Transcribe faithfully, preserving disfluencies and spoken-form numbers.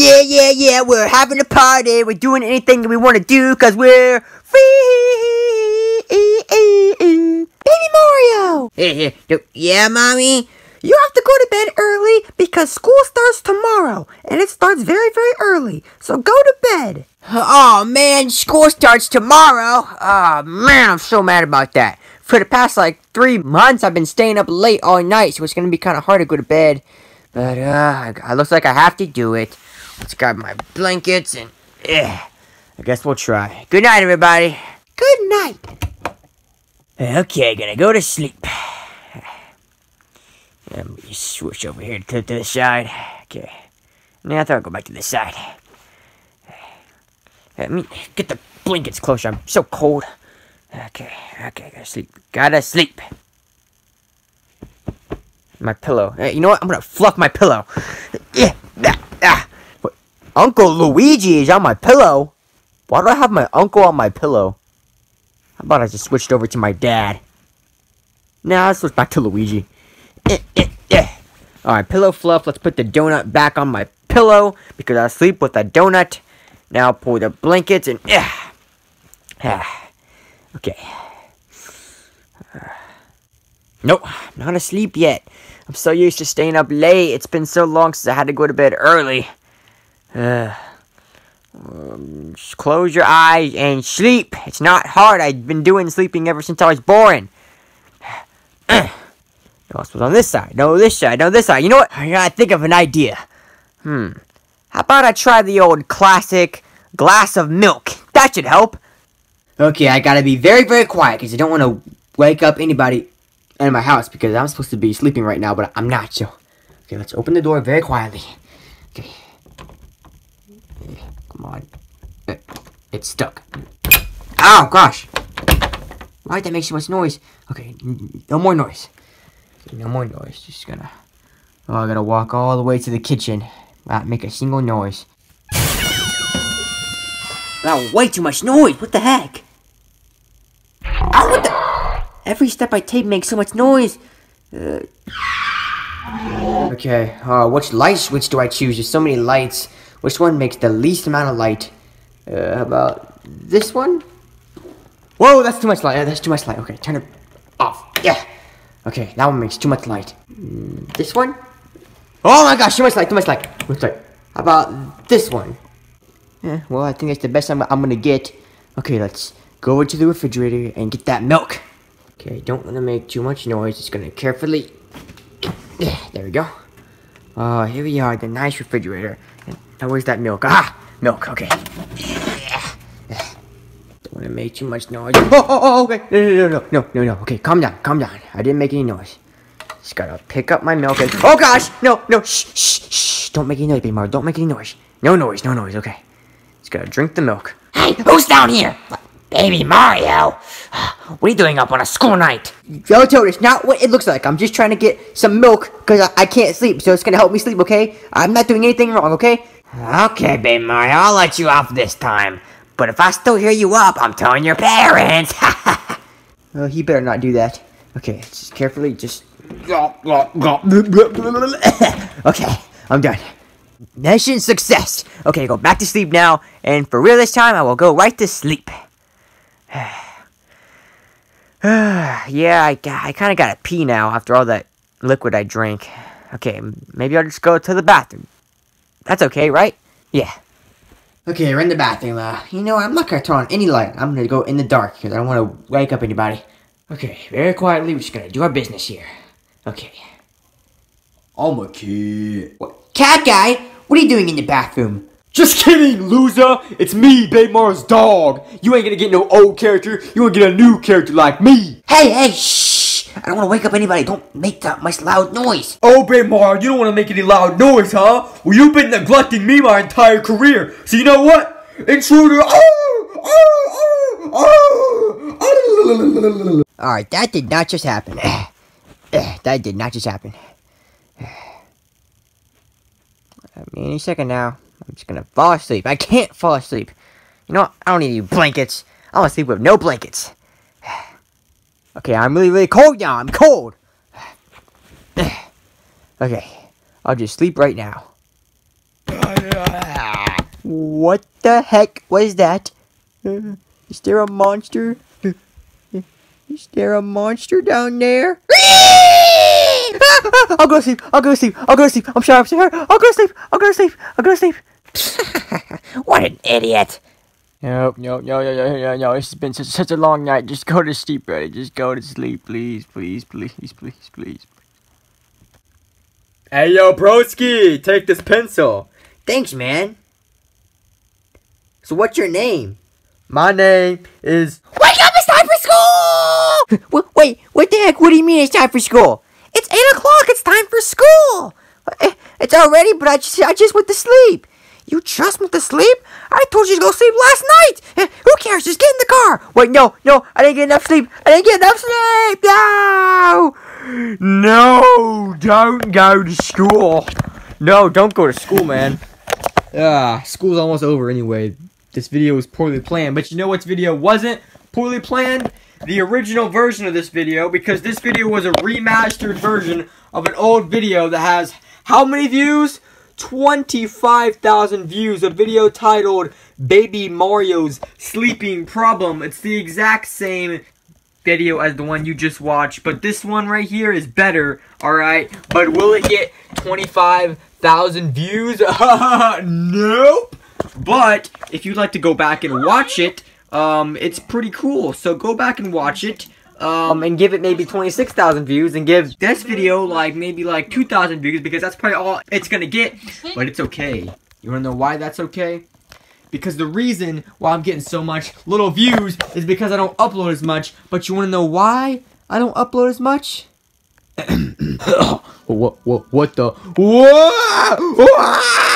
Yeah, yeah, yeah, we're having a party. We're doing anything that we want to do because we're free. Baby Mario! Yeah, Mommy? You have to go to bed early because school starts tomorrow. And it starts very, very early. So go to bed. Oh, man, school starts tomorrow. Oh, man, I'm so mad about that. For the past, like, three months, I've been staying up late all night. So it's going to be kind of hard to go to bed. But, uh, it looks like I have to do it. Let's grab my blankets and, eh, I guess we'll try. Good night, everybody. Good night. Okay, gonna go to sleep. Let me just switch over here to the side. Okay. Now I thought I'd go back to this side. Let me get the blankets closer. I'm so cold. Okay, okay, gotta sleep. Gotta sleep. My pillow. Hey, you know what? I'm gonna fluff my pillow. Yeah. Ah, ah. But Uncle Luigi is on my pillow. Why do I have my uncle on my pillow? How about I just switched over to my dad? Nah, I'll switch back to Luigi. Eh, eh, eh. Alright, pillow fluff. Let's put the donut back on my pillow because I sleep with a donut. Now pull the blankets and. Eh. Ah. Okay. Uh. Nope, I'm not asleep yet. I'm so used to staying up late. It's been so long since I had to go to bed early. Uh, um, just close your eyes and sleep. It's not hard. I've been doing sleeping ever since I was born. No, this was on this side. No, this side. No, this side. You know what? I gotta think of an idea. Hmm. How about I try the old classic glass of milk? That should help. Okay, I gotta be very, very quiet because I don't want to wake up anybody in my house because I'm supposed to be sleeping right now, but I'm not, so. Okay, let's open the door very quietly. Okay. Come on. It's stuck. Oh, gosh. Why'd that make so much noise? Okay, no more noise. Okay, no more noise. Just gonna. Oh, I gotta walk all the way to the kitchen. Not make a single noise. Wow, way too much noise. What the heck? Oh, what the. Every step I take makes so much noise. Uh. Okay, uh, which light switch do I choose? There's so many lights. Which one makes the least amount of light? Uh, how about this one? Whoa, that's too much light. Uh, that's too much light. Okay, turn it off. Yeah. Okay, that one makes too much light. Mm, this one? Oh my gosh, too much light, too much light. Too much light. How about this one? Yeah, well, I think that's the best I'm, I'm gonna get. Okay, let's go over to the refrigerator and get that milk. Okay, don't want to make too much noise. It's gonna carefully. There we go. Oh, here we are, the nice refrigerator. Now where's that milk? Ah, milk. Okay. Don't want to make too much noise. Oh, oh, oh, okay. No, no, no, no, no, no. Okay, calm down, calm down. I didn't make any noise. Just gotta pick up my milk and. Oh gosh, no, no. Shh, shh, shh. Don't make any noise, Baby Mario. Don't make any noise. No noise, no noise. Okay. Just gotta drink the milk. Hey, who's down here? Baby Mario, what are you doing up on a school night? Yellow Toad, it's not what it looks like. I'm just trying to get some milk because I, I can't sleep, so it's going to help me sleep, okay? I'm not doing anything wrong, okay? Okay, Baby Mario, I'll let you off this time. But if I still hear you up, I'm telling your parents. Well, he better not do that. Okay, just carefully, just... Okay, I'm done. Mission success. Okay, go back to sleep now, and for real this time, I will go right to sleep. Yeah, I, I kind of got to pee now after all that liquid I drank. Okay, maybe I'll just go to the bathroom. That's okay, right? Yeah. Okay, we're in the bathroom now. You know, I'm not going to turn on any light. I'm going to go in the dark because I don't want to wake up anybody. Okay, very quietly, we're just going to do our business here. Okay. I'm a kid. What? Cat guy? What are you doing in the bathroom? Just kidding, loser! It's me, Baymar's dog! You ain't gonna get no old character, you wanna get a new character like me! Hey, hey, shh! I don't wanna wake up anybody, don't make that much loud noise! Oh, Baymar, you don't wanna make any loud noise, huh? Well, you've been neglecting me my entire career, so you know what? Intruder! Oh, oh, oh, oh. Alright, that did not just happen. That did not just happen. Any second now. I'm just gonna fall asleep. I can't fall asleep. You know what? I don't need any blankets. I wanna sleep with no blankets. Okay, I'm really, really cold now. I'm cold. Okay, I'll just sleep right now. What the heck was that? Uh, is there a monster? Uh, is there a monster down there? I'll go to sleep. I'll go to sleep. I'll go to sleep. I'm sorry. I'm sorry. I'll go to sleep. I'll go to sleep. I'll go to sleep. What an idiot! Nope, nope, no, no, no, no, no. It's been such, such a long night. Just go to sleep, buddy. Just go to sleep, please, please, please, please, please. Hey, yo, broski, take this pencil. Thanks, man. So, what's your name? My name is. Wake up! It's time for school. Wait, what the heck? What do you mean it's time for school? It's eight o'clock. It's time for school. It's already, but I just, I just went to sleep. You just went to sleep? I told you to go sleep last night! Who cares? Just get in the car! Wait, no, no, I didn't get enough sleep! I didn't get enough sleep! No! No, don't go to school! No, don't go to school, man. Ah, school's almost over anyway. This video was poorly planned, but you know what video wasn't poorly planned? The original version of this video, because this video was a remastered version of an old video that has how many views? twenty-five thousand views, a video titled Baby Mario's Sleeping Problem. It's the exact same video as the one you just watched, but this one right here is better, alright? But will it get twenty-five thousand views? Nope! But if you'd like to go back and watch it, um, it's pretty cool. So go back and watch it. Um, and give it maybe twenty-six thousand views, and give this video like maybe like two thousand views, because that's probably all it's gonna get. But it's okay. You wanna know why that's okay? Because the reason why I'm getting so much little views is because I don't upload as much. But you wanna know why I don't upload as much? what, what, what the? Whoa! Whoa!